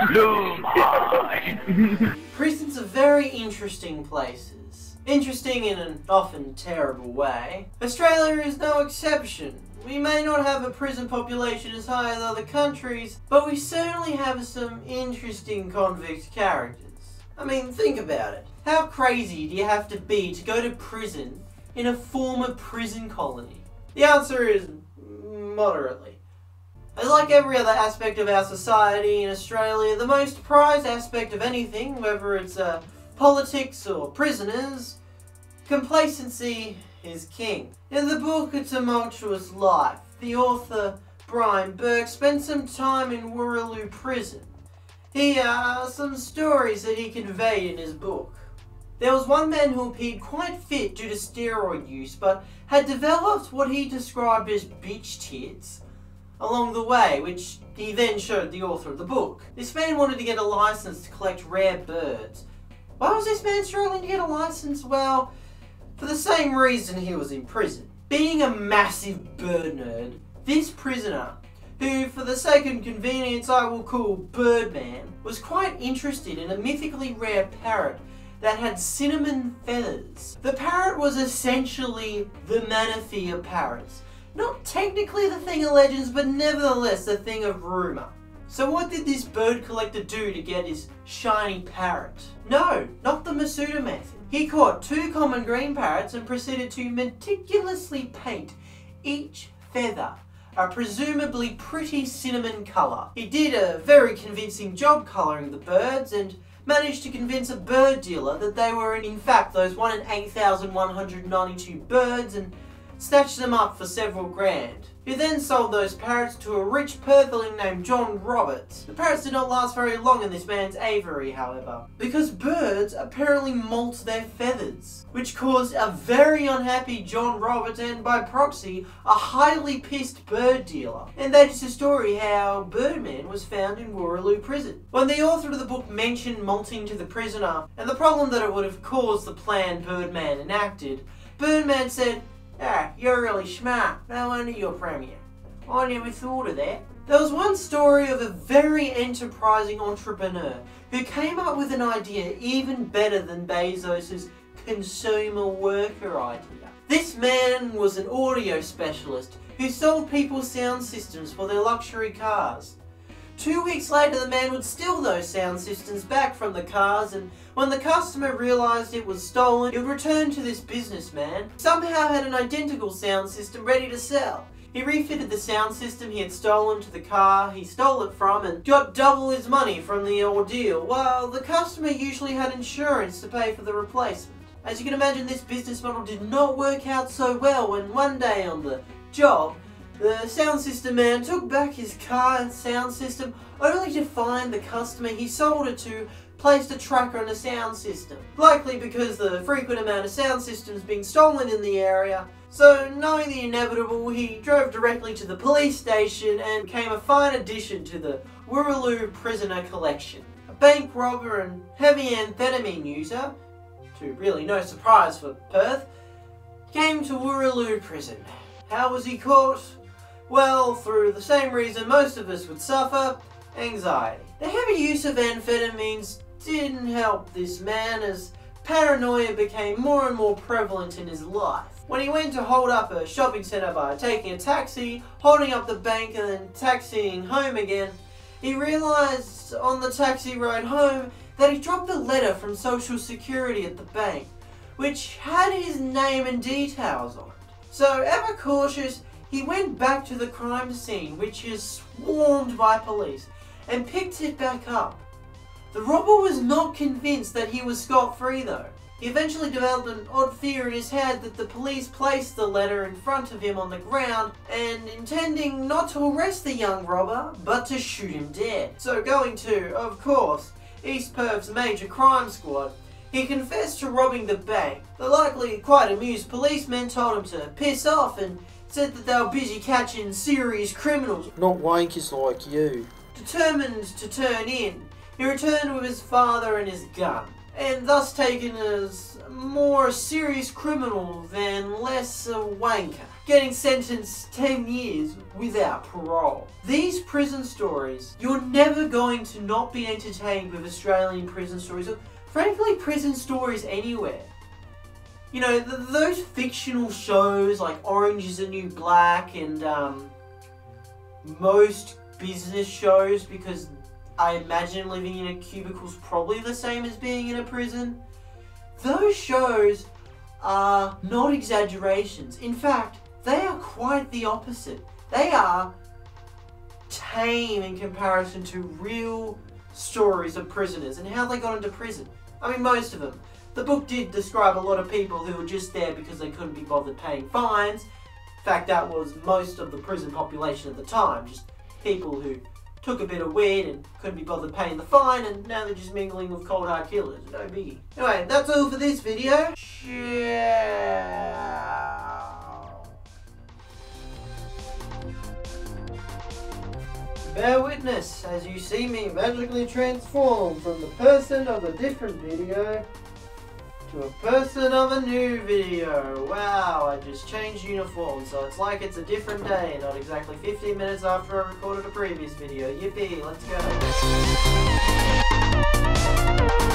Loomhigh! Prisons are very interesting places. Interesting in an often terrible way. Australia is no exception. We may not have a prison population as high as other countries, but we certainly have some interesting convict characters. I mean, think about it. How crazy do you have to be to go to prison in a former prison colony? The answer is moderately. As like every other aspect of our society in Australia, the most prized aspect of anything, whether it's politics or prisoners, complacency is king. In the book A Tumultuous Life, the author Brian Burke spent some time in Wooroloo Prison. Here are some stories that he conveyed in his book. There was one man who appeared quite fit due to steroid use, but had developed what he described as bitch tits along the way, which he then showed the author of the book. This man wanted to get a license to collect rare birds. Why was this man struggling to get a license? Well, for the same reason he was in prison. Being a massive bird nerd, this prisoner, who for the sake of convenience I will call Birdman, was quite interested in a mythically rare parrot that had cinnamon feathers. The parrot was essentially the Manaphy of parrots. Not technically the thing of legends, but nevertheless the thing of rumour. So what did this bird collector do to get his shiny parrot? No, not the Masuda method. He caught two common green parrots and proceeded to meticulously paint each feather a presumably pretty cinnamon colour. He did a very convincing job colouring the birds and managed to convince a bird dealer that they were in fact those 1 in 8,192 birds and snatched them up for several grand. He then sold those parrots to a rich Perthling named John Roberts. The parrots did not last very long in this man's aviary, however, because birds apparently molt their feathers, which caused a very unhappy John Roberts and, by proxy, a highly pissed bird dealer. And that is the story how Birdman was found in Wooroloo Prison. When the author of the book mentioned molting to the prisoner, and the problem that it would have caused the plan Birdman enacted, Birdman said, "Ah, you're really smart. No wonder you're premier. I never thought of that." There was one story of a very enterprising entrepreneur who came up with an idea even better than Bezos's consumer worker idea. This man was an audio specialist who sold people sound systems for their luxury cars. 2 weeks later, the man would steal those sound systems back from the cars, and when the customer realised it was stolen, he would return to this businessman, somehow had an identical sound system ready to sell. He refitted the sound system he had stolen to the car he stole it from and got double his money from the ordeal, while the customer usually had insurance to pay for the replacement. As you can imagine, this business model did not work out so well when one day on the job, the sound system man took back his car and sound system only to find the customer he sold it to placed a tracker on the sound system, likely because the frequent amount of sound systems being stolen in the area. So knowing the inevitable, he drove directly to the police station and became a fine addition to the Wooroloo prisoner collection. A bank robber and heavy amphetamine user, to really no surprise for Perth, came to Wooroloo Prison. How was he caught? Well, through the same reason most of us would suffer, anxiety. The heavy use of amphetamines didn't help this man as paranoia became more and more prevalent in his life. When he went to hold up a shopping centre by taking a taxi, holding up the bank and then taxiing home again, he realised on the taxi ride home that he dropped a letter from Social Security at the bank, which had his name and details on it. So, ever cautious, he went back to the crime scene, which is swarmed by police, and picked it back up. The robber was not convinced that he was scot-free though. He eventually developed an odd fear in his head that the police placed the letter in front of him on the ground and intending not to arrest the young robber, but to shoot him dead. So going to, of course, East Perth's major crime squad, he confessed to robbing the bank. The likely quite amused policemen told him to piss off and said that they were busy catching serious criminals. Not wankers like you. Determined to turn in, he returned with his father and his gun. and thus taken as more serious criminal than less a wanker, getting sentenced 10 years without parole. These prison stories, you're never going to not be entertained with Australian prison stories, or frankly prison stories anywhere. You know, those fictional shows like Orange is the New Black and most business shows, because I imagine living in a cubicle is probably the same as being in a prison. Those shows are not exaggerations. In fact, they are quite the opposite. They are tame in comparison to real stories of prisoners and how they got into prison. I mean, most of them. The book did describe a lot of people who were just there because they couldn't be bothered paying fines. In fact, that was most of the prison population at the time, just people who took a bit of weed and couldn't be bothered paying the fine, and now they're just mingling with cold hard killers. No biggie. Anyway, that's all for this video. Ciao. Bear witness as you see me magically transform from the person of a different video to a person of a new video. Wow, I just changed uniform, so it's like it's a different day, not exactly 15 minutes after I recorded a previous video. Yippee, let's go.